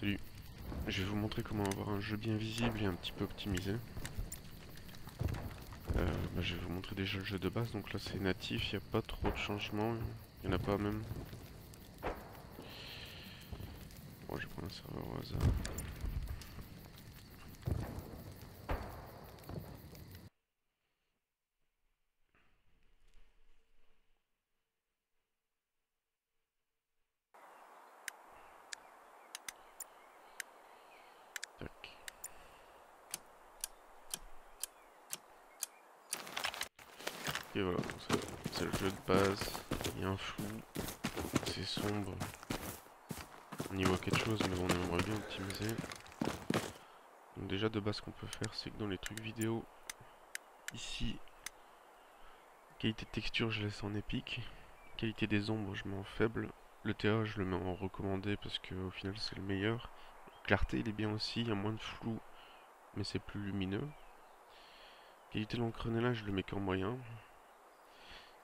Salut. Je vais vous montrer comment avoir un jeu bien visible et un petit peu optimisé. Je vais vous montrer déjà le jeu de base, donc là c'est natif, il n'y a pas trop de changements, il n'y en a pas même. Bon, je vais prendre un serveur au hasard. Et voilà, c'est le jeu de base, il y a un flou, c'est sombre, on y voit quelque chose mais on aimerait bien optimiser. Donc déjà de base ce qu'on peut faire c'est que dans les trucs vidéo, ici, qualité de texture je laisse en épique, qualité des ombres je mets en faible, le TA je le mets en recommandé parce qu'au final c'est le meilleur, clarté il est bien aussi, il y a moins de flou mais c'est plus lumineux. Qualité de l'encrenelage je le mets qu'en moyen.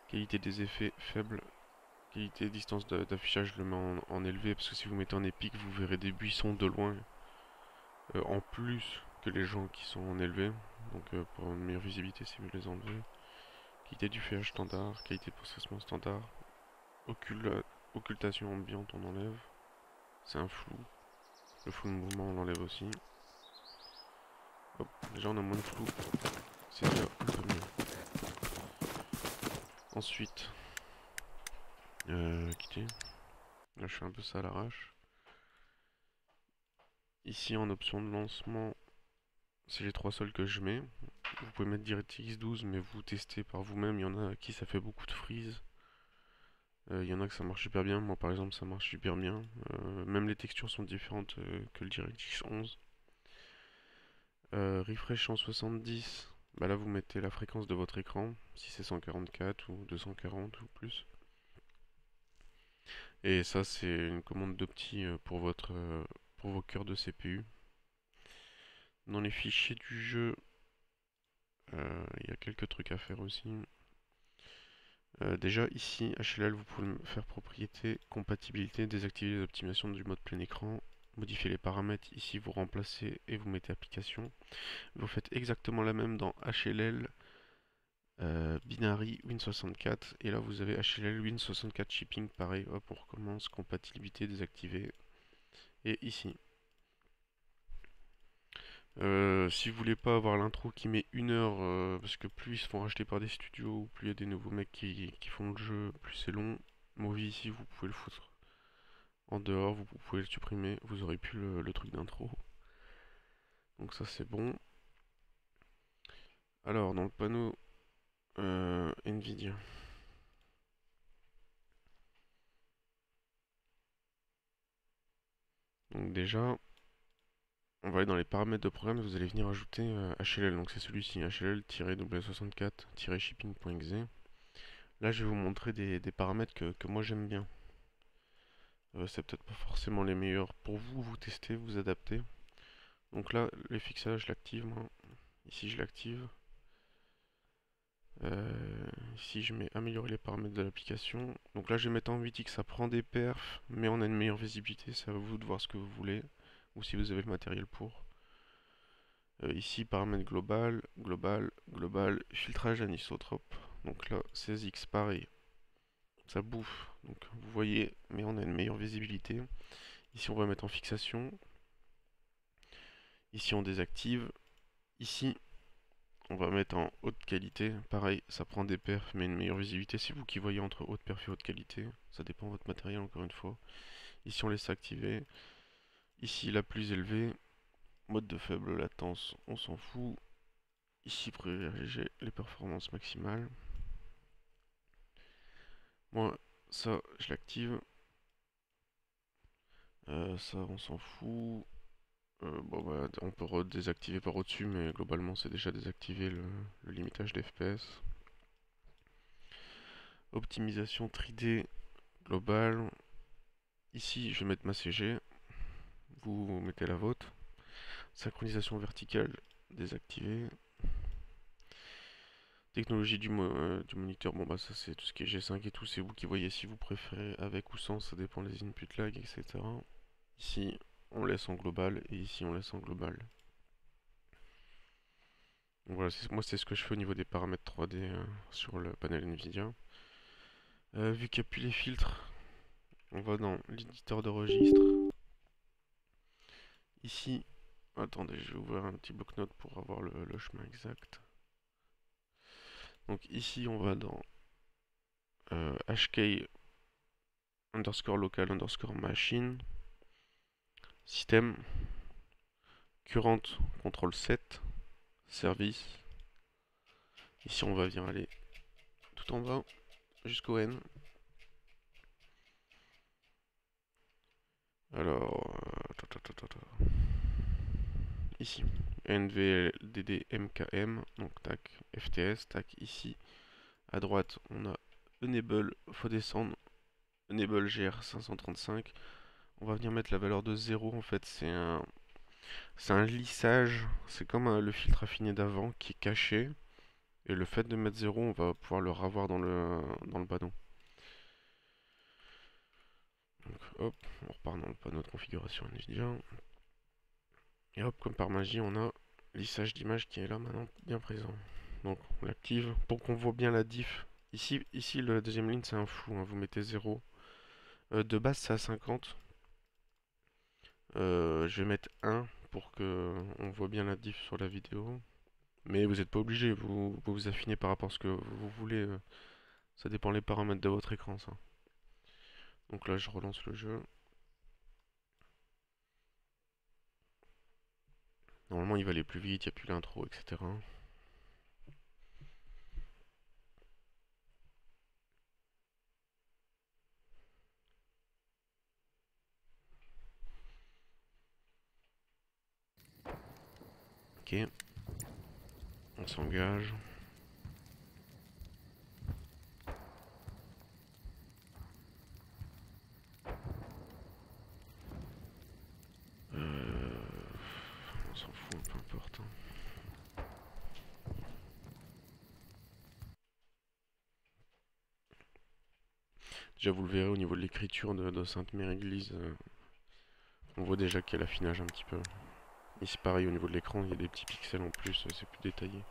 Qualité des effets faible, qualité distance d'affichage je le mets en élevé parce que si vous mettez en épique vous verrez des buissons de loin en plus que les gens qui sont en élevé, donc pour une meilleure visibilité c'est mieux de les enlever. Qualité du feuillage standard, qualité de processement standard, occultation ambiante on enlève, c'est un flou, le flou de mouvement on l'enlève aussi. Hop, déjà on a moins de flou, c'est déjà un peu mieux. Ensuite, quitter. Là je fais un peu ça à l'arrache. Ici en option de lancement, c'est les trois seuls que je mets. Vous pouvez mettre DirectX 12 mais vous testez par vous-même. Il y en a à qui ça fait beaucoup de freeze. Il y en a que ça marche super bien. Moi par exemple ça marche super bien. Même les textures sont différentes que le DirectX 11. Refresh en 70. Bah là vous mettez la fréquence de votre écran, si c'est 144 ou 240 ou plus. Et ça c'est une commande d'opti pour vos cœurs de CPU. Dans les fichiers du jeu, il y a quelques trucs à faire aussi. Déjà ici, HLL, vous pouvez faire propriété, compatibilité, désactiver les optimisations du mode plein écran. Modifier les paramètres, ici vous remplacez et vous mettez application. Vous faites exactement la même dans HLL, binary, Win64. Et là vous avez HLL, Win64 shipping, pareil, hop, on recommence, compatibilité, désactiver. Et ici. Si vous voulez pas avoir l'intro qui met une heure, parce que plus ils se font racheter par des studios, plus il y a des nouveaux mecs qui font le jeu, plus c'est long. Movie ici, vous pouvez le foutre en dehors, vous pouvez le supprimer, vous aurez plus le truc d'intro. Donc ça c'est bon. Alors dans le panneau NVIDIA. Donc déjà, on va aller dans les paramètres de programme et vous allez venir ajouter HLL. Donc c'est celui-ci, HLL-W64-SHIPPING.EXE. Là je vais vous montrer des paramètres que moi j'aime bien. C'est peut-être pas forcément les meilleurs pour vous, vous testez, vous adaptez. Donc là, les fixages, je l'active moi. Ici, je l'active. Ici, je mets améliorer les paramètres de l'application. Donc là, je vais mettre en 8X, ça prend des perfs, mais on a une meilleure visibilité. C'est à vous de voir ce que vous voulez, ou si vous avez le matériel pour. Ici, paramètres global, global, global, filtrage anisotrope. Donc là, 16X, pareil. Ça bouffe, donc vous voyez, mais on a une meilleure visibilité. Ici on va mettre en fixation, ici on désactive, ici on va mettre en haute qualité, pareil ça prend des perfs mais une meilleure visibilité, c'est vous qui voyez entre haute perf et haute qualité, ça dépend de votre matériel encore une fois. Ici on laisse activer, ici la plus élevée, mode de faible latence on s'en fout, ici privilégier les performances maximales. Moi, ça, je l'active. Ça, on s'en fout. On peut redésactiver par au-dessus, mais globalement, c'est déjà désactivé le limitage des FPS. Optimisation 3D globale. Ici, je vais mettre ma CG. Vous mettez la vôtre. Synchronisation verticale, désactivée. Technologie du moniteur, bon bah ça c'est tout ce qui est G5 et tout, c'est vous qui voyez si vous préférez avec ou sans, ça dépend des input lag, etc. Ici, on laisse en global et ici on laisse en global. Donc voilà, moi c'est ce que je fais au niveau des paramètres 3D sur le panel NVIDIA. Vu qu'il n'y a plus les filtres, on va dans l'éditeur de registre. Ici, attendez, je vais ouvrir un petit bloc-notes pour avoir le chemin exact. Donc ici on va dans HKEY_LOCAL_MACHINE SYSTEM CurrentControlSet Services. Ici on va venir aller tout en bas jusqu'au N. Alors ici NVLDDMKM, donc tac FTS, tac. Ici à droite on a Enable, faut descendre, Enable GR535. On va venir mettre la valeur de 0, en fait c'est un lissage, c'est comme le filtre affiné d'avant qui est caché, et le fait de mettre 0 on va pouvoir le ravoir dans le panneau. Donc hop, on repart dans le panneau de configuration NVIDIA. Et hop, comme par magie, on a lissage d'image qui est là maintenant bien présent. Donc on l'active pour qu'on voit bien la diff. Ici la deuxième ligne c'est un flou, hein. Vous mettez 0. De base c'est à 50. Je vais mettre 1 pour que on voit bien la diff sur la vidéo. Mais vous n'êtes pas obligé, vous affinez par rapport à ce que vous voulez. Ça dépend les paramètres de votre écran, ça. Donc là je relance le jeu. Normalement il va aller plus vite, il n'y a plus l'intro, etc. Ok, on s'engage. Déjà vous le verrez au niveau de l'écriture de Sainte-Mère-Église, on voit déjà qu'il y a l'affinage un petit peu. Ici pareil au niveau de l'écran, il y a des petits pixels en plus, c'est plus détaillé.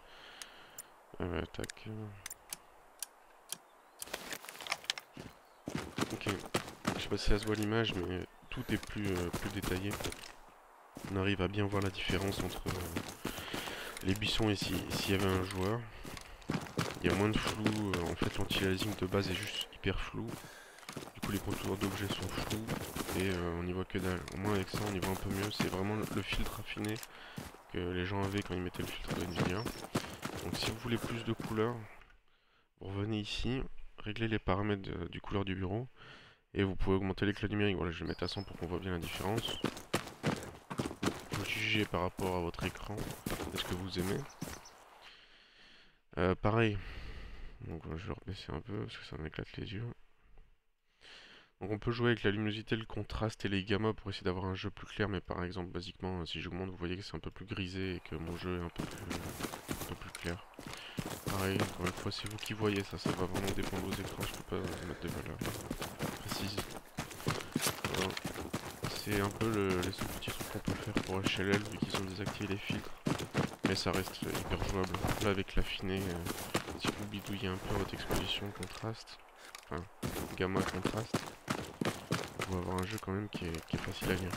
Tac. Ok, je sais pas si ça se voit l'image, mais tout est plus détaillé. On arrive à bien voir la différence entre les buissons ici. S'il y avait un joueur, il y a moins de flou, en fait l'anti-aliasing de base est juste hyper flou. Du coup les contours d'objets sont flous et on n'y voit que dalle. Au moins avec ça on y voit un peu mieux, c'est vraiment le filtre affiné que les gens avaient quand ils mettaient le filtre de NVIDIA. Donc si vous voulez plus de couleurs, vous revenez ici, réglez les paramètres du couleur du bureau et vous pouvez augmenter l'éclat numérique. Voilà, je vais le mettre à 100 pour qu'on voit bien la différence. Vous jugez par rapport à votre écran, est-ce que vous aimez. Pareil, donc je vais rebaisser un peu parce que ça m'éclate les yeux. Donc on peut jouer avec la luminosité, le contraste et les gammas pour essayer d'avoir un jeu plus clair, mais par exemple basiquement si j'augmente vous voyez que c'est un peu plus grisé et que mon jeu est un peu plus clair. Pareil, encore une fois c'est vous qui voyez, ça va vraiment dépendre de vos écrans, je peux pas mettre des valeurs précises. Voilà. C'est un peu les sous-petits trucs qu'on peut faire pour HLL vu qu'ils ont désactivé les filtres. Mais ça reste hyper jouable. Là avec l'affiné, si vous bidouillez un peu votre exposition, contraste, enfin gamma contraste, on va avoir un jeu quand même qui est facile à lire.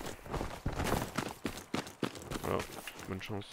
Voilà, bonne chance.